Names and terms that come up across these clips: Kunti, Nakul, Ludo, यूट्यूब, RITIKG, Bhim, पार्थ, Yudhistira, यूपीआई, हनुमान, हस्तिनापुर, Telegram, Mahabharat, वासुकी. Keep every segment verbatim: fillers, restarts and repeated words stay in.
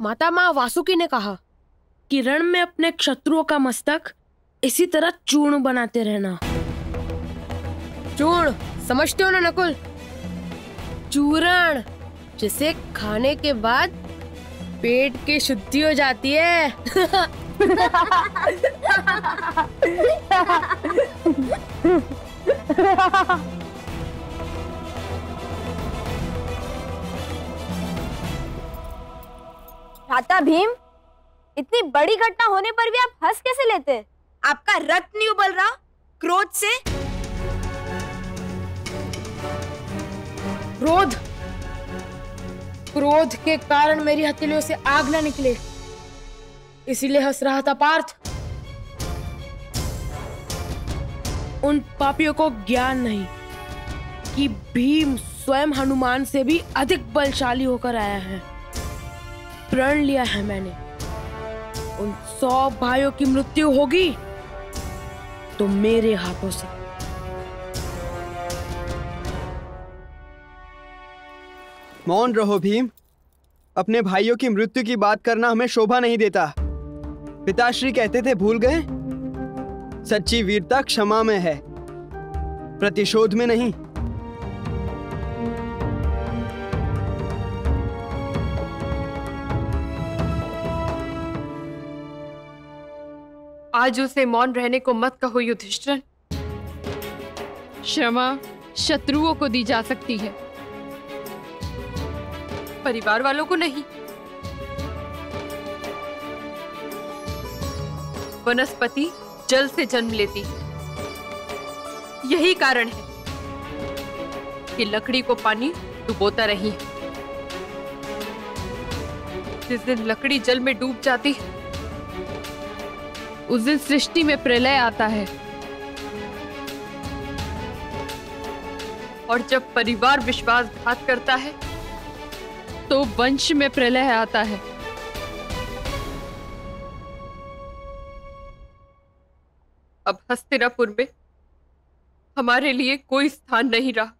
माता माँ वासुकी ने कहा कि रण में अपने शत्रुओं का मस्तक इसी तरह चूर्ण बनाते रहना। चूर्ण समझते हो ना नकुल? चूर्ण जिसे खाने के बाद पेट की शुद्धि हो जाती है। भ्राता भीम, इतनी बड़ी घटना होने पर भी आप हंस कैसे लेते? आपका रक्त नहीं उबल रहा क्रोध से? क्रोध क्रोध के कारण मेरी हथेलियों से आग ना निकले, इसीलिए हंस रहा था पार्थ। उन पापियों को ज्ञान नहीं कि भीम स्वयं हनुमान से भी अधिक बलशाली होकर आया है। प्रण लिया है मैंने, उन सौ भाइयों की मृत्यु होगी तो मेरे हाथों से। मौन रहो भीम, अपने भाइयों की मृत्यु की बात करना हमें शोभा नहीं देता। पिताश्री कहते थे, भूल गए? सच्ची वीरता क्षमा में है, प्रतिशोध में नहीं। आज उसे मौन रहने को मत कहो युधिष्ठिर। क्षमा शत्रुओं को दी जा सकती है, परिवार वालों को नहीं। वनस्पति जल से जन्म लेती, यही कारण है कि लकड़ी को पानी डुबोता रही है। जिस दिन लकड़ी जल में डूब जाती है, उस दिन सृष्टि में प्रलय आता है। और जब परिवार विश्वासघात करता है तो वंश में प्रलय आता है। अब हस्तिनापुर में हमारे लिए कोई स्थान नहीं रहा।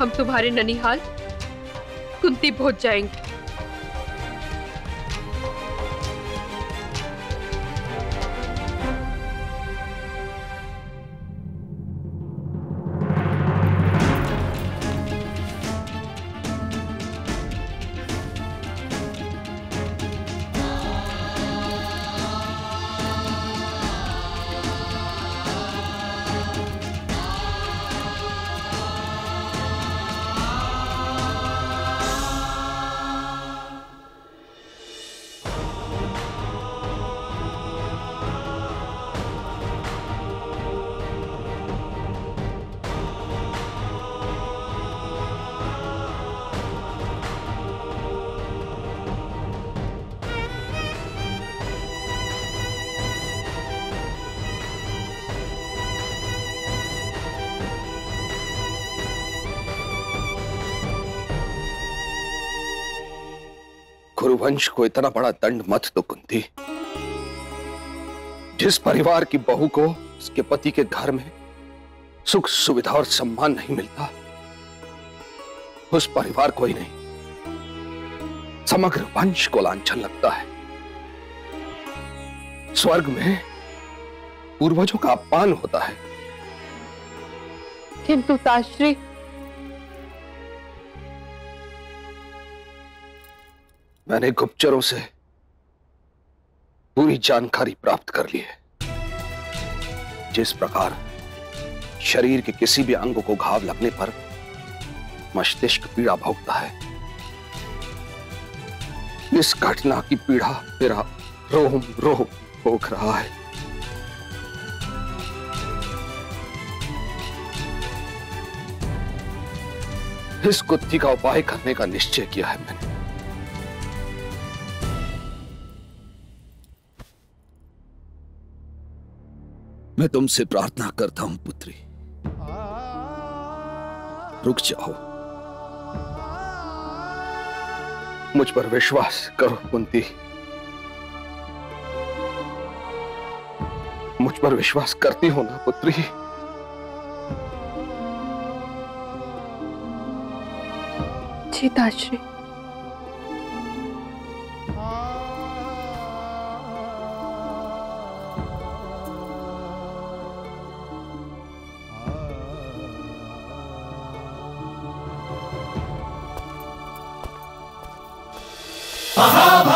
हम तुम्हारे ननिहाल कुंती पहुंच जाएंगे। वंश को इतना बड़ा दंड मत दो कुंती। जिस परिवार की बहू को उसके पति के घर में सुख सुविधा और सम्मान नहीं मिलता, उस परिवार को ही नहीं समग्र वंश को लांछन लगता है। स्वर्ग में पूर्वजों का अपमान होता है। किंतु ताश्री, मैंने गुप्तचरों से पूरी जानकारी प्राप्त कर ली है। जिस प्रकार शरीर के किसी भी अंग को घाव लगने पर मस्तिष्क पीड़ा भोगता है, इस घटना की पीड़ा तेरा रोम रोम भोग रहा है। इस कुत्ती का उपाय करने का निश्चय किया है मैंने। मैं तुमसे प्रार्थना करता हूं पुत्री, रुक जाओ। मुझ पर विश्वास करो कुंती, मुझ पर विश्वास करती हो ना पुत्री? जी ताश्री। Mahabharat।